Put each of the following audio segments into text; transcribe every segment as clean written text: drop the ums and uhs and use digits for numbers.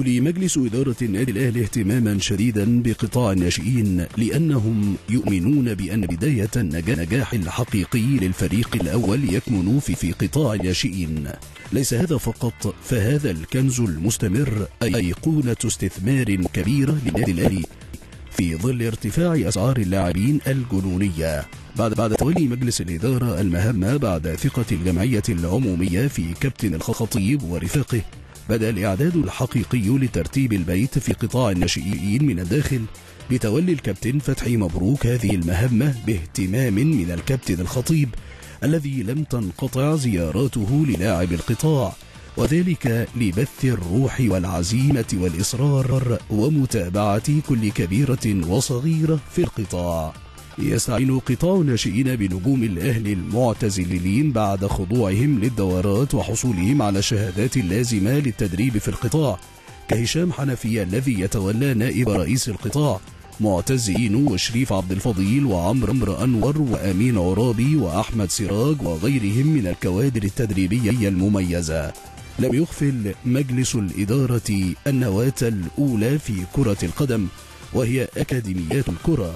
الجول مجلس إدارة النادي الأهلي اهتماما شديدا بقطاع الناشئين، لأنهم يؤمنون بأن بداية النجاح الحقيقي للفريق الأول يكمن في قطاع الناشئين. ليس هذا فقط، فهذا الكنز المستمر أيقونة استثمار كبيرة للنادي الأهلي في ظل ارتفاع أسعار اللاعبين الجنونية. بعد تولي مجلس الإدارة المهمة بعد ثقة الجمعية العمومية في كابتن الخطيب ورفاقه، بدأ الإعداد الحقيقي لترتيب البيت في قطاع الناشئين من الداخل، بتولي الكابتن فتحي مبروك هذه المهمة باهتمام من الكابتن الخطيب الذي لم تنقطع زياراته للاعب القطاع، وذلك لبث الروح والعزيمة والإصرار ومتابعة كل كبيرة وصغيرة في القطاع. يستعين قطاع الناشئين بنجوم الأهلي المعتزلين بعد خضوعهم للدورات وحصولهم على الشهادات اللازمة للتدريب في القطاع، كهشام حنفي الذي يتولى نائب رئيس القطاع، معتز إنو وشريف عبد الفضيل وعمرو أنور وأمين عرابي وأحمد سراج وغيرهم من الكوادر التدريبية المميزة. لم يغفل مجلس الإدارة النواة الأولى في كرة القدم وهي أكاديميات الكرة،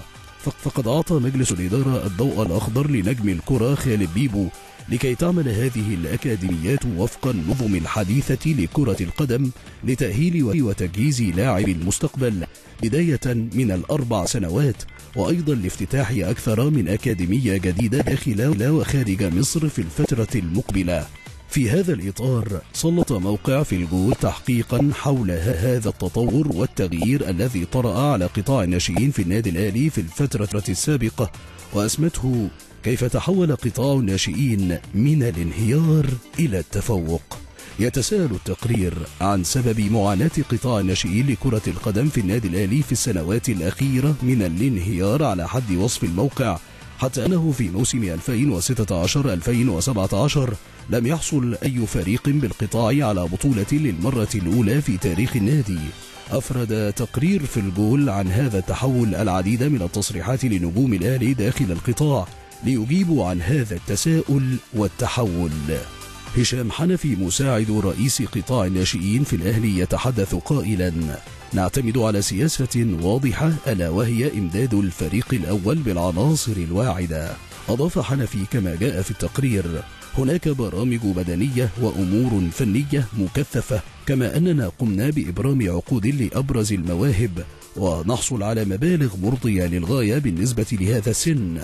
فقد أعطى مجلس الإدارة الضوء الأخضر لنجم الكرة خالد بيبو لكي تعمل هذه الأكاديميات وفق النظم الحديثة لكرة القدم لتأهيل وتجهيز لاعب المستقبل بداية من الأربع سنوات، وأيضا لافتتاح أكثر من أكاديمية جديدة داخل وخارج مصر في الفترة المقبلة. في هذا الإطار سلط موقع في الجول تحقيقا حول هذا التطور والتغيير الذي طرأ على قطاع الناشئين في النادي الأهلي في الفترة السابقة، وأسمته كيف تحول قطاع الناشئين من الانهيار إلى التفوق. يتساءل التقرير عن سبب معاناة قطاع الناشئين لكرة القدم في النادي الأهلي في السنوات الأخيرة من الانهيار على حد وصف الموقع، حتى أنه في موسم 2016-2017 لم يحصل أي فريق بالقطاع على بطولة للمرة الأولى في تاريخ النادي. أفرد تقرير في الجول عن هذا التحول العديد من التصريحات لنجوم الأهلي داخل القطاع ليجيبوا عن هذا التساؤل والتحول. هشام حنفي مساعد رئيس قطاع الناشئين في الأهلي يتحدث قائلا: نعتمد على سياسة واضحة ألا وهي إمداد الفريق الأول بالعناصر الواعدة. أضاف حنفي كما جاء في التقرير: هناك برامج بدنية وأمور فنية مكثفة، كما أننا قمنا بإبرام عقود لأبرز المواهب ونحصل على مبالغ مرضية للغاية بالنسبة لهذا السن.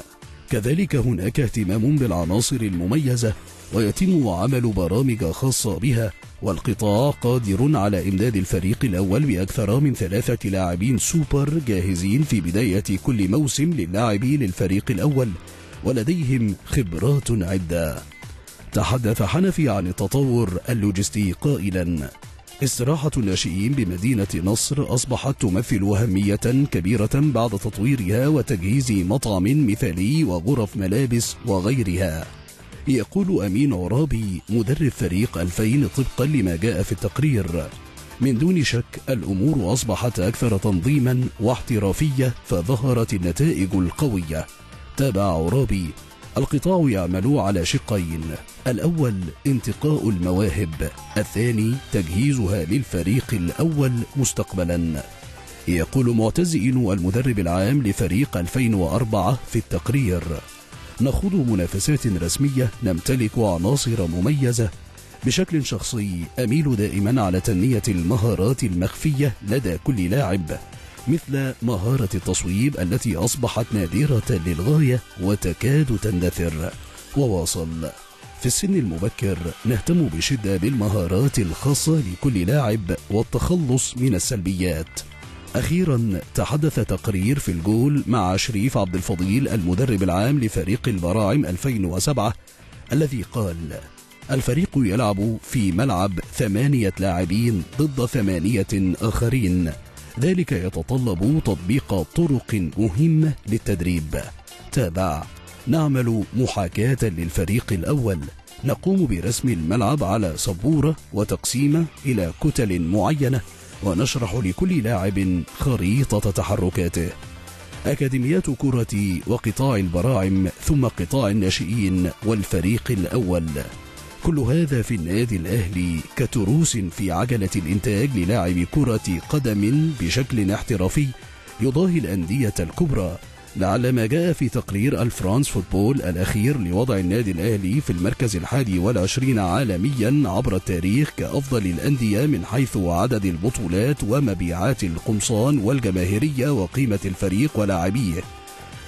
كذلك هناك اهتمام بالعناصر المميزة ويتم عمل برامج خاصة بها، والقطاع قادر على إمداد الفريق الأول بأكثر من 3 لاعبين سوبر جاهزين في بداية كل موسم للاعبين للفريق الأول ولديهم خبرات عدة. تحدث حنفي عن التطور اللوجستي قائلا: استراحة الناشئين بمدينة نصر أصبحت تمثل أهمية كبيرة بعد تطويرها وتجهيز مطعم مثالي وغرف ملابس وغيرها. يقول أمين عرابي مدرب فريق 2000 طبقا لما جاء في التقرير: من دون شك الأمور أصبحت أكثر تنظيما واحترافية فظهرت النتائج القوية. تابع عرابي: القطاع يعمل على شقين، الأول انتقاء المواهب، الثاني تجهيزها للفريق الأول مستقبلا. يقول معتز إنو المدرب العام لفريق 2004 في التقرير: نخوض منافسات رسمية، نمتلك عناصر مميزة. بشكل شخصي أميل دائما على تنمية المهارات المخفية لدى كل لاعب، مثل مهارة التصويب التي أصبحت نادرة للغاية وتكاد تندثر. وواصل: في السن المبكر نهتم بشدة بالمهارات الخاصة لكل لاعب والتخلص من السلبيات. أخيرا تحدث تقرير في الجول مع شريف عبد الفضيل المدرب العام لفريق البراعم 2007 الذي قال: الفريق يلعب في ملعب 8 لاعبين ضد 8 آخرين، ذلك يتطلب تطبيق طرق مهمة للتدريب. تابع: نعمل محاكاة للفريق الأول، نقوم برسم الملعب على سبورة وتقسيمه إلى كتل معينة ونشرح لكل لاعب خريطة تحركاته. أكاديميات كرة وقطاع البراعم ثم قطاع الناشئين والفريق الأول. كل هذا في النادي الأهلي كتروس في عجلة الإنتاج للاعب كرة قدم بشكل احترافي يضاهي الأندية الكبرى. لعل ما جاء في تقرير الفرانس فوتبول الأخير لوضع النادي الأهلي في المركز 21 عالميا عبر التاريخ كأفضل الأندية من حيث عدد البطولات ومبيعات القمصان والجماهيرية وقيمة الفريق ولاعبيه،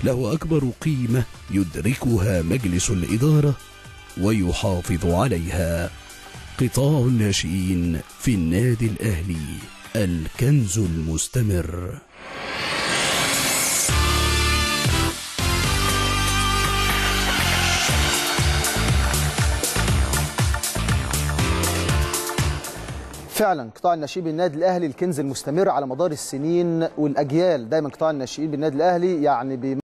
له أكبر قيمة يدركها مجلس الإدارة ويحافظ عليها. قطاع الناشئين في النادي الأهلي الكنز المستمر. فعلا قطاع الناشئين بالنادي الاهلي الكنز المستمر على مدار السنين والاجيال، دايما قطاع الناشئين بالنادي الاهلي يعني